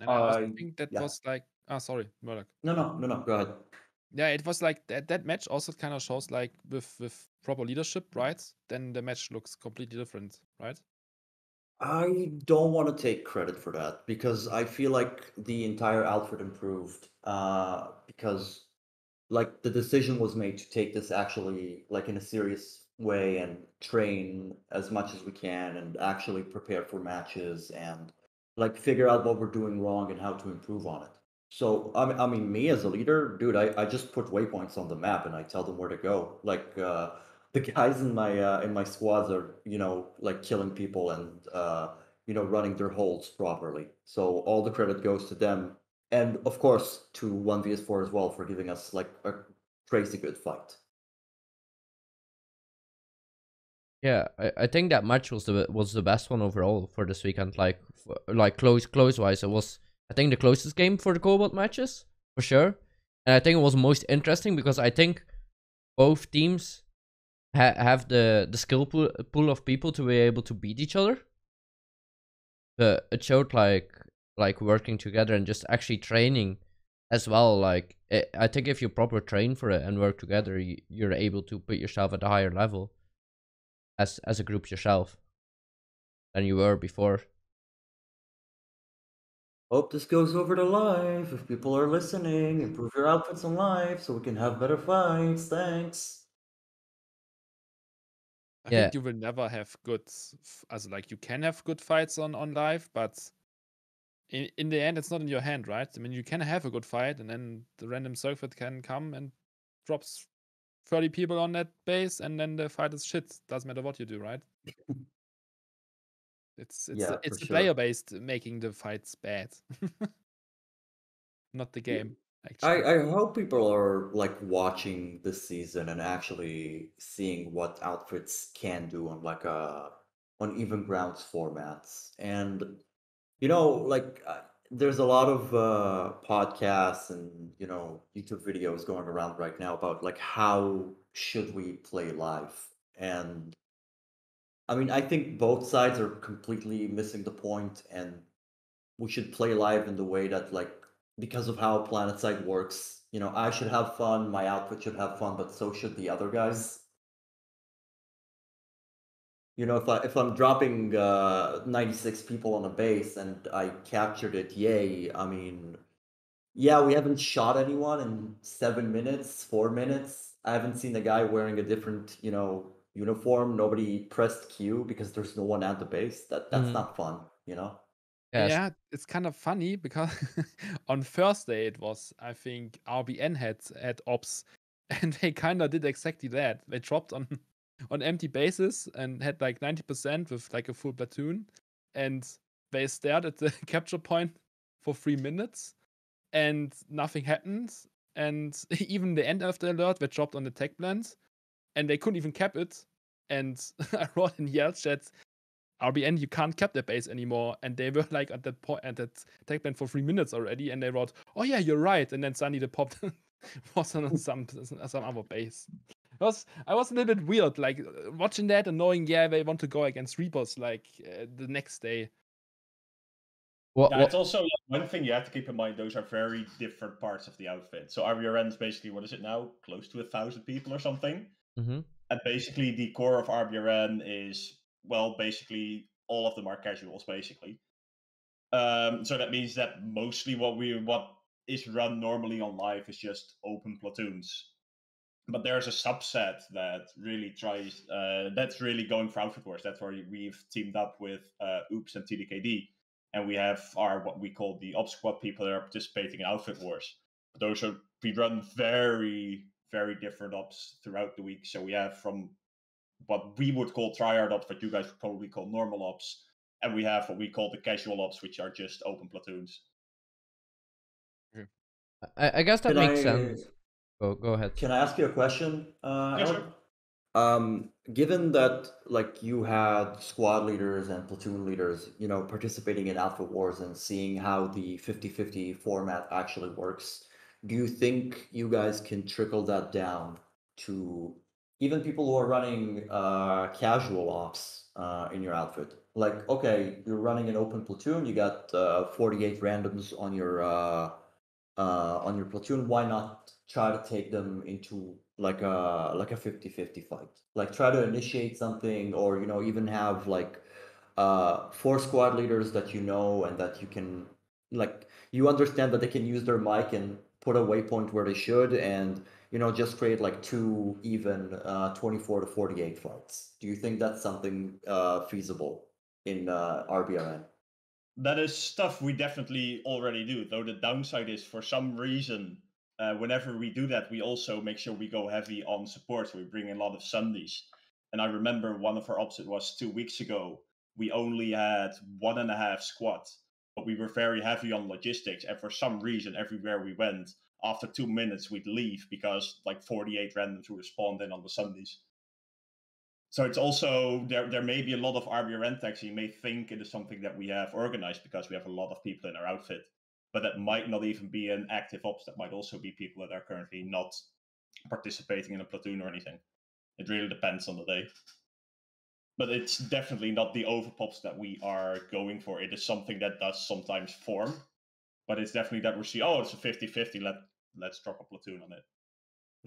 And I think that was like... Ah, sorry, Murdoch. No, go ahead. Yeah, it was like that match also kind of shows like with proper leadership, right? Then the match looks completely different, right? I don't want to take credit for that because I feel like the entire outfit improved because like the decision was made to take this actually like in a serious way and train as much as we can and actually prepare for matches and like figure out what we're doing wrong and how to improve on it. So, I mean, me as a leader, dude, I just put waypoints on the map and I tell them where to go. Like, the guys in my squads are, you know, like killing people and, you know, running their holds properly. So all the credit goes to them. And, of course, to 1v4 as well for giving us, like, a crazy good fight. Yeah, I think that match was the best one overall for this weekend. Like close-wise, it was... I think the closest game for the Cobalt matches, for sure. And I think it was most interesting because I think both teams have the skill pool of people to be able to beat each other. But it showed like working together and just actually training as well. Like I think if you proper train for it and work together, you're able to put yourself at a higher level as a group yourself than you were before. Hope this goes over to live. If people are listening, improve your outfits on live so we can have better fights. Thanks. I think you will never have good, as like you can have good fights on live, but in the end, it's not in your hand, right? I mean, you can have a good fight and then the random circuit can come and drops 30 people on that base and then the fight is shit. Doesn't matter what you do, right? It's the player based making the fights bad, not the game. Actually, I hope people are like watching this season and actually seeing what outfits can do on like on even grounds formats. And you know, like there's a lot of podcasts and you know YouTube videos going around right now about like how should we play live and. I mean, I think both sides are completely missing the point, and we should play live in the way that, like, because of how Planetside works, you know, I should have fun, my outfit should have fun, but so should the other guys. You know, if I'm dropping 96 people on a base and I captured it, yay, I mean, yeah, we haven't shot anyone in 7 minutes, 4 minutes. I haven't seen a guy wearing a different, you know, uniform, nobody pressed Q because there's no one at the base. That's not fun, you know? Yes. Yeah, it's kind of funny because on Thursday it was, I think, RBRN had ops and they kind of did exactly that. They dropped on empty bases and had like 90% with like a full platoon and they stared at the capture point for 3 minutes and nothing happened. And even the end of the alert, they dropped on the tech plant. And they couldn't even cap it. And I wrote in Yell chat, RBN, you can't cap that base anymore. And they were like at that tech plan for 3 minutes already. And they wrote, oh yeah, you're right. And then suddenly the pop was on some other base. I was a little bit weird, like watching that and knowing, yeah, they want to go against Reapers like the next day. It's also one thing you have to keep in mind, those are very different parts of the outfit. So RBRN is basically, what is it now? Close to 1,000 people or something. Mm-hmm. And basically the core of RBRN is, well, basically all of them are casuals, basically. So that means that mostly what is run normally on live is just open platoons. But there's a subset that really tries, that's really going for Outfit Wars. That's where we've teamed up with Oops and TDKD. And we have our, what we call the Ops Squad people that are participating in Outfit Wars. But those are, we run very... very different ops throughout the week. So we have from what we would call triad ops, what you guys would probably call normal ops, and we have what we call the casual ops, which are just open platoons. I guess that makes sense. Go ahead. Can I ask you a question? Yeah, sure. Given that, like, you had squad leaders and platoon leaders, you know, participating in Outfit Wars and seeing how the 50-50 format actually works. Do you think you guys can trickle that down to even people who are running casual ops in your outfit. Like, okay, you're running an open platoon, you got 48 randoms on your platoon. Why not try to take them into like a 50-50 fight? Like, try to initiate something, or, you know, even have like 4 squad leaders that you know and that you can, like, you understand that they can use their mic and put a waypoint where they should, and, you know, just create like 2 even 24 to 48 fights. Do you think that's something feasible in RBRN? That is stuff we definitely already do, though the downside is, for some reason, whenever we do that, we also make sure we go heavy on support. We bring in a lot of Sundays. And I remember one of our ops, it was 2 weeks ago, we only had 1.5 squads, but we were very heavy on logistics. And for some reason, everywhere we went, after 2 minutes, we'd leave because like 48 randoms were spawned in on the Sundays. So it's also, there may be a lot of RBRN tags. You may think it is something that we have organized because we have a lot of people in our outfit, but that might not even be an active ops. That might also be people that are currently not participating in a platoon or anything. It really depends on the day. But it's definitely not the overpops that we are going for. It is something that does sometimes form, but it's definitely that we see, oh, it's a 50-50, let's drop a platoon on it.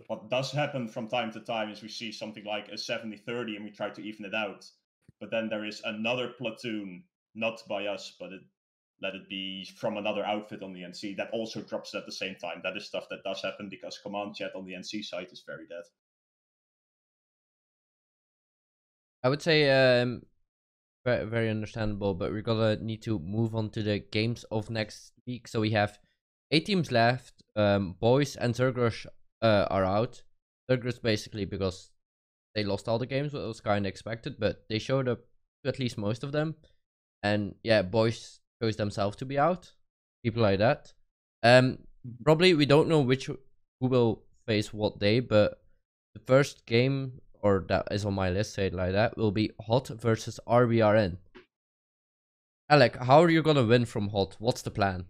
What does happen from time to time is we see something like a 70-30 and we try to even it out. But then there is another platoon, not by us, but let it be from another outfit on the NC, that also drops at the same time. That is stuff that does happen because command chat on the NC site is very dead. I would say very understandable, but we're gonna need to move on to the games of next week. So we have 8 teams left. Boyz and ZergRush are out. ZergRush basically because they lost all the games, what was kind of expected, but they showed up to at least most of them. And yeah, Boyz chose themselves to be out. People like that. Probably we don't know who will face what day, but the first game, or that is on my list, say it like that, will be HOT versus RBRN. Alec, how are you gonna win from HOT? What's the plan?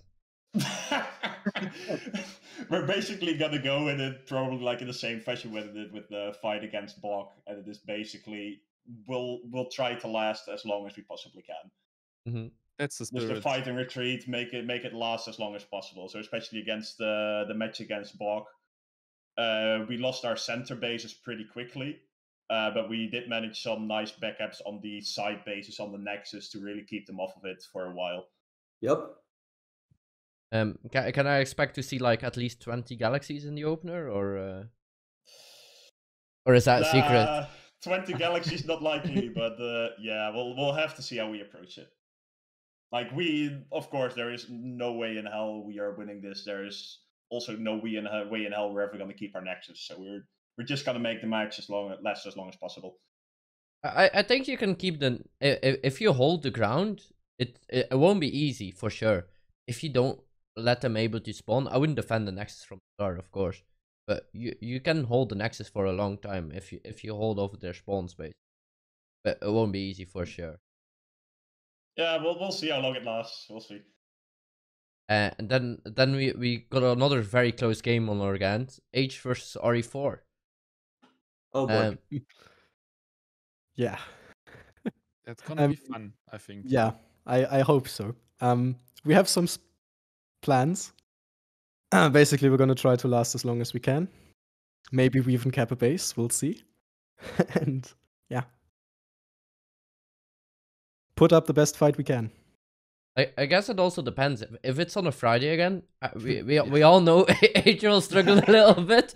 We're basically gonna go in it probably like in the same fashion we did with the fight against Bok, and it is basically we'll try to last as long as we possibly can. Mm-hmm. That's the spirit. Just a fight and retreat, make it last as long as possible. So especially against the match against Bok, we lost our center bases pretty quickly. But we did manage some nice backups on the side bases on the Nexus to really keep them off of it for a while. Yep. Can I expect to see like at least 20 Galaxies in the opener, or is that a secret? 20 Galaxies not likely, but yeah, we'll have to see how we approach it. Like, of course, there is no way in hell we are winning this. There is also no way in hell we're ever going to keep our Nexus. So we're just gonna make the match last as long as possible. I think you can keep the, if you hold the ground, it won't be easy for sure. If you don't let them able to spawn, I wouldn't defend the Nexus from the start, of course. But you can hold the Nexus for a long time if you hold over their spawn space. But it won't be easy for sure. Yeah, we'll see how long it lasts. We'll see. And then we got another very close game on our hands, H versus RE4. Oh boy. Yeah. That's gonna be fun, I think. Yeah, I hope so. We have some plans. Basically, we're gonna try to last as long as we can. Maybe we even cap a base, we'll see. And yeah. Put up the best fight we can. I guess it also depends. If it's on a Friday again, we all know Adriel struggled a little bit.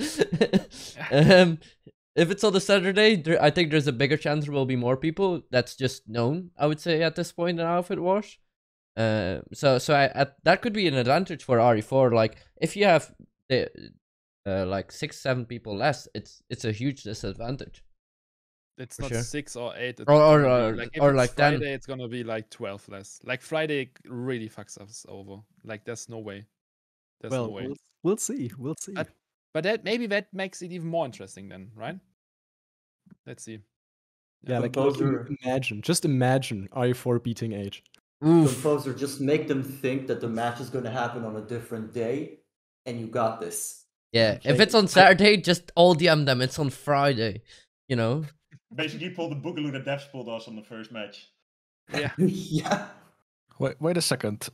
If it's on a Saturday, I think there's a bigger chance there will be more people. That's just known, I would say, at this point in Outfit Wars. That could be an advantage for RE4. Like, if you have like 6-7 people less, it's a huge disadvantage. It's not sure. 6 or 8. Or like Friday, 10. It's gonna be like 12 less. Like Friday really fucks us over. Like, there's no way. There's no way. We'll see. We'll see. But that makes it even more interesting then, right? Let's see. Yeah, like, Composer, just imagine RE4 beating H. Composer, just make them think that the match is going to happen on a different day, and you got this. Yeah, if it's on Saturday, just all DM them. It's on Friday. you know. Basically pulled the Boogaloo that Devs pulled us on the first match. Yeah. Yeah. Wait a second.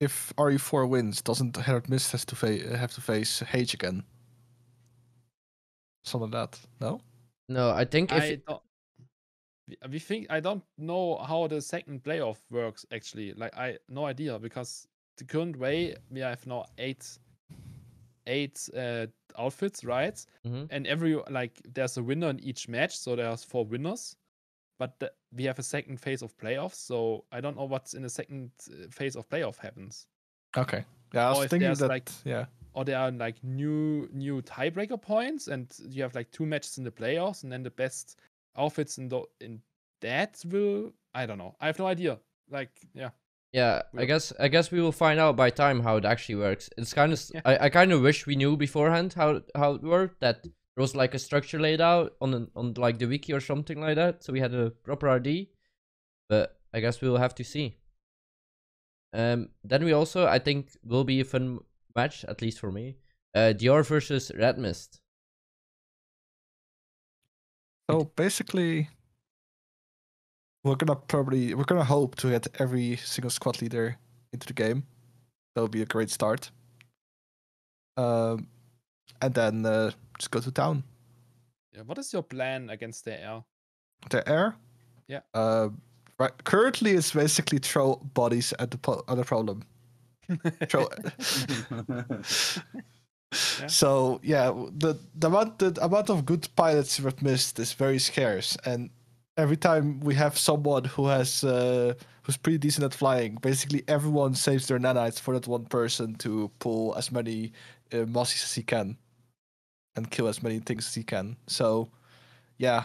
If RE4 wins, doesn't Red Mist have to face H again? Something like that. No. No, I think if I don't know how the second playoff works actually. Like I no idea because the current way we have now eight outfits, right? Mm-hmm. And every like there's a winner in each match, so there's 4 winners. But we have a second phase of playoffs, so I don't know what's in the second phase of playoff happens. Okay. Yeah, I was thinking that. Like, yeah. Or there are like new tiebreaker points, and you have like 2 matches in the playoffs, and then the best outfits in that will. I don't know. I have no idea. Like, yeah. Yeah, I guess we will find out by time how it actually works. It's kind of yeah. I kind of wish we knew beforehand how it worked. That there was like a structure laid out on like the wiki or something like that. So we had a proper RD, but I guess we will have to see. Then we also I think will be a fun match, at least for me. Dior versus Red Mist. So basically, we're gonna hope to get every single squad leader into the game. That would be a great start. And then just go to town. Yeah. What is your plan against the air? The air? Yeah. Right. Currently, it's basically throw bodies at the problem. Throw. Yeah. So yeah, the amount of good pilots we've missed is very scarce, and every time we have someone who has who's pretty decent at flying, basically everyone saves their nanites for that one person to pull as many mossies as he can, and kill as many things as he can. So yeah,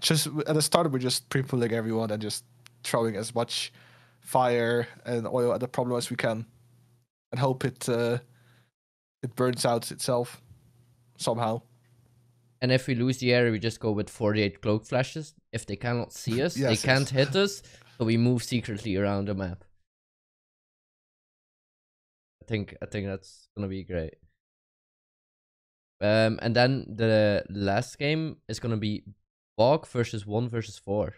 just at the start we're just pre-pulling everyone and just throwing as much fire and oil at the problem as we can. And hope it burns out itself somehow. And if we lose the area, we just go with 48 cloak flashes. If they cannot see us, yes, they can't hit us. So we move secretly around the map. I think that's gonna be great. And then the last game is gonna be Bok versus 1v4.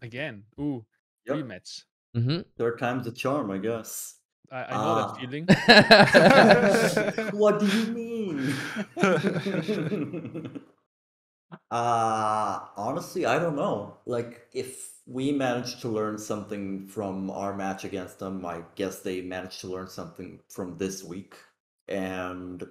Again, ooh, yep. Rematch. Mm-hmm. 3rd time's the charm, I guess. I know that feeling. What do you mean? Honestly, I don't know. Like, if we managed to learn something from our match against them, I guess they managed to learn something from this week. And,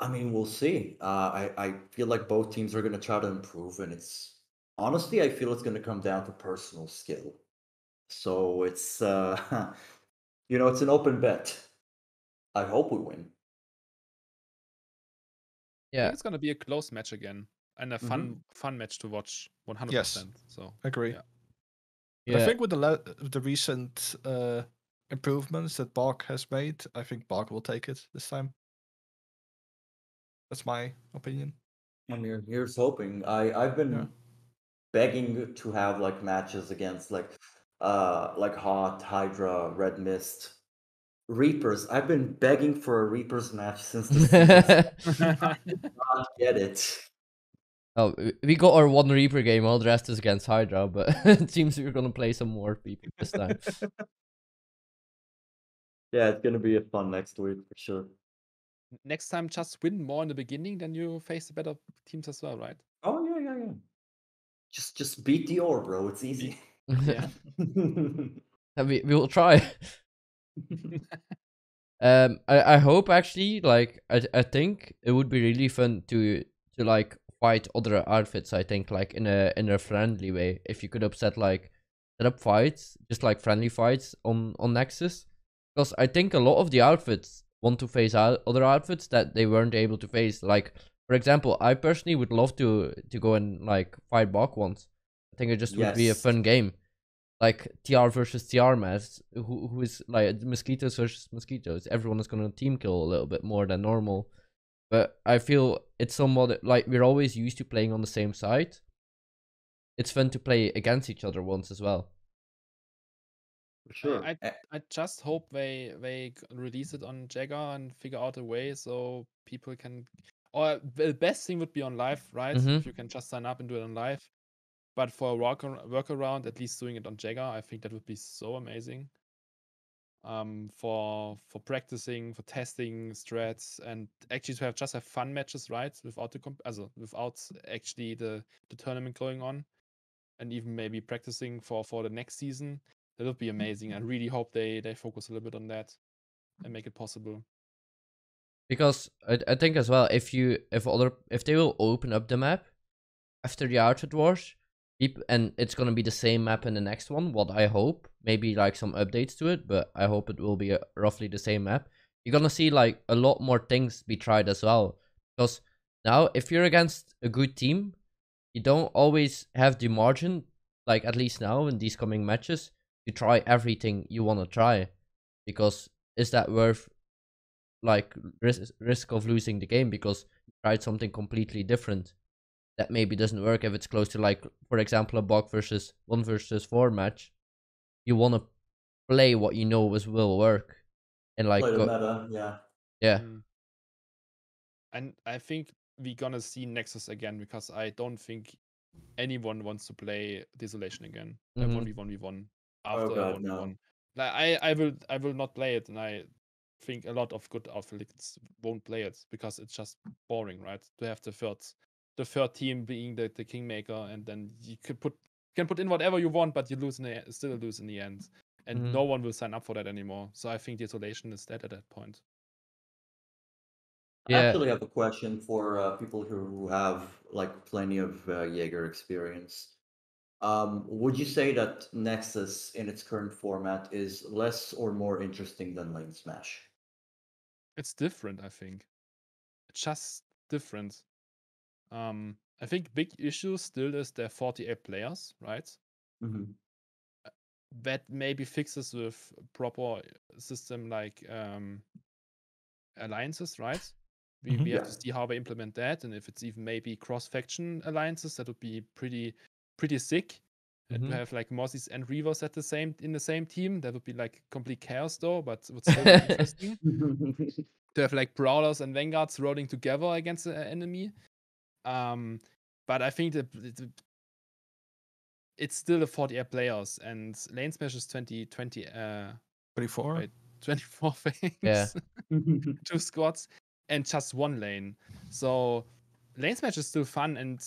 I mean, we'll see. I feel like both teams are going to try to improve. And it's, honestly, I feel it's going to come down to personal skill. So it's... you know, it's an open bet. I hope we win. Yeah, it's gonna be a close match again, and a fun match to watch. 100%. Yes, so agree. Yeah. Yeah. I think with the recent improvements that Bok has made, I think Bok will take it this time. That's my opinion. I mean, here's hoping. I've been begging to have like matches against like HOT, Hydra, Red Mist, Reapers. I've been begging for a Reapers match since the season. I did not get it. Oh, we got our 1 Reaper game, all the rest is against Hydra, but it seems we're going to play some more people this time. Yeah, it's going to be a fun next week for sure. Next time, just win more in the beginning, then you face the better teams as well, right? Oh, yeah. Just beat Dior, bro. It's easy. Yeah. we will try. I hope actually, like I think it would be really fun to like fight other outfits. I think like in a friendly way, if you could set up fights, just like friendly fights on Nexus, because I think a lot of the outfits want to face out other outfits that they weren't able to face. Like for example, I personally would love to go and like fight Bok once. I think it just would be a fun game, like TR versus TR match. Who is like mosquitoes versus mosquitoes? Everyone is gonna team kill a little bit more than normal, but I feel it's somewhat like we're always used to playing on the same side. It's fun to play against each other once as well. For sure. I just hope they release it on Jaeger and figure out a way so people can. or the best thing would be on live, right? Mm-hmm. If you can just sign up and do it on live. But for a workaround, at least doing it on Jaeger, I think that would be so amazing. For practicing, for testing strats, and actually to have just have fun matches, right? Without the without actually the tournament going on, and even maybe practicing for the next season. That would be amazing. I really hope they focus a little bit on that and make it possible. Because I think as well, if they will open up the map after the Outfit Wars, and it's gonna be the same map in the next one, what I hope, maybe like some updates to it, but I hope it will be roughly the same map. You're gonna see like a lot more things be tried as well. Because now if you're against a good team, you don't always have the margin, like at least now in these coming matches, to try everything you wanna try. Because is that worth like risk of losing the game because you tried something completely different that maybe doesn't work? If it's close to, like, for example, a Bok versus 1v4 match, you want to play what you know will work and like play the meta, yeah. And I think we're gonna see Nexus again, because I don't think anyone wants to play Desolation again. Mm-hmm. Like 1v1v1 after 1v1. No. Like I will not play it, and I think a lot of good affiliates won't play it because it's just boring, right? To have the third team being the kingmaker, and then you could can put in whatever you want, but you still lose in the end, and no one will sign up for that anymore. So I think Desolation is dead at that point. Yeah. I actually have a question for people who have like plenty of Jaeger experience. Would you say that Nexus in its current format is less or more interesting than Lane Smash? It's different, I think. It's just different. I think big issue still is there are 48 players, right? Mm-hmm. That maybe fixes with proper system like alliances, right? We have to see how they implement that, and if it's even maybe cross-faction alliances, that would be pretty sick. And to have like Mozzies and Reavers at in the same team, that would be like complete chaos though, but it would still be interesting. To have like Prowlers and Vanguards rolling together against the enemy. But I think that it's still a 48 players, and Lane Smash is 24? Right, 24 things. Yeah. 2 squads and just 1 lane. So Lane Smash is still fun, and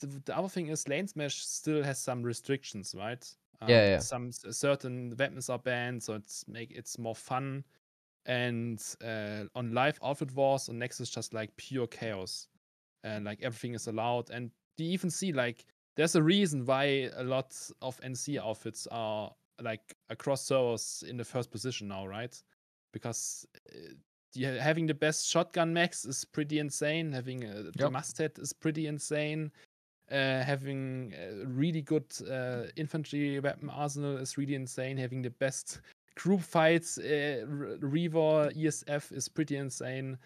the other thing is Lane Smash still has some restrictions, right? Yeah. Some certain weapons are banned, so it's more fun. And on live Outfit Wars on Nexus, just like pure chaos, and like everything is allowed. And you even see like there's a reason why a lot of NC outfits are like across servers in the first position now, right? Because having the best shotgun max is pretty insane. Having the must-head is pretty insane. Having a really good infantry weapon arsenal is really insane. Having the best group fights, Reaver, ESF is pretty insane.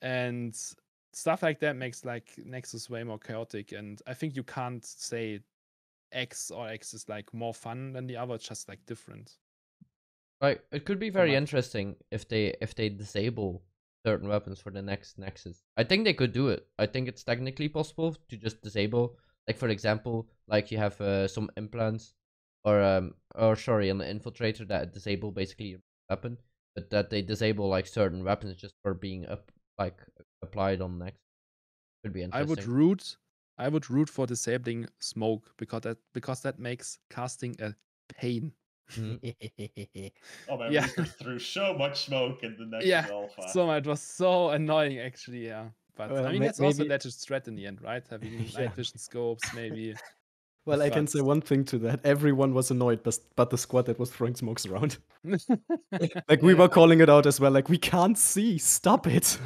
And stuff like that makes like Nexus way more chaotic. And I think you can't say X or X is like more fun than the other, just like different. Right. It could be very interesting if they disable certain weapons for the next Nexus. I think they could do it. I think it's technically possible to just disable, like for example, like you have some implants on the infiltrator that disable basically your weapon, but that they disable like certain weapons just for being applied on Nexus. Could be interesting. I would root for disabling smoke, because that makes casting a pain. Oh man, yeah. We threw so much smoke in the Nexus Alpha. So it was so annoying, actually. Yeah, but I mean that's also a threat in the end, right? Having night vision scopes, maybe. Well, I can say one thing to that. Everyone was annoyed, but the squad that was throwing smokes around. Like we were calling it out as well. Like we can't see. Stop it.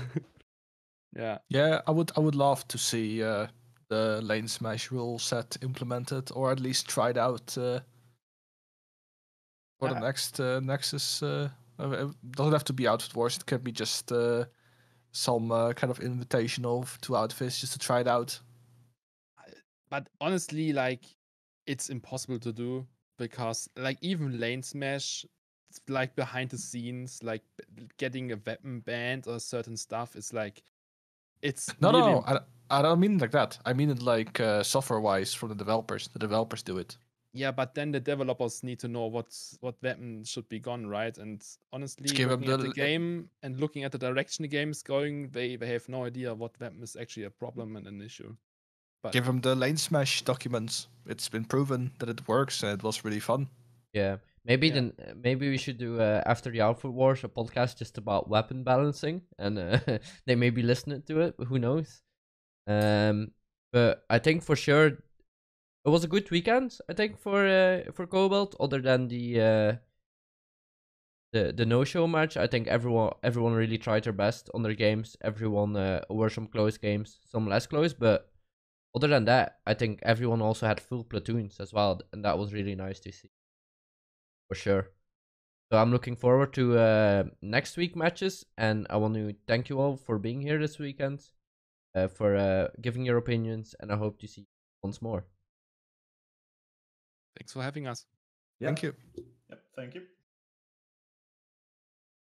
Yeah. Yeah, I would love to see the Lane Smash rule set implemented, or at least tried out. For the next Nexus, it doesn't have to be Outfit Wars. It can be just some kind of invitational to outfits just to try it out. But honestly, like, it's impossible to do, because like even Lane Smash, like behind the scenes, like getting a weapon banned or certain stuff is like It's no. I don't mean it like that. I mean it like software-wise from the developers. The developers do it. Yeah, but then the developers need to know what weapon should be gone, right? And honestly, looking at the game and looking at the direction the game is going, they have no idea what weapon is actually a problem and an issue. But give them the lane smash documents. It's been proven that it works, and it was really fun. Yeah, maybe we should do after the Outfit Wars a podcast just about weapon balancing, and they may be listening to it. Who knows? But I think for sure it was a good weekend. I think for Cobalt, other than the no-show match, I think everyone really tried their best on their games. Everyone were some close games, some less close, but other than that, I think everyone also had full platoons as well, and that was really nice to see, for sure. So I'm looking forward to next week matches, and I want to thank you all for being here this weekend. For giving your opinions, and I hope to see you once more. Thanks for having us. Yeah. Thank you. Yep, thank you.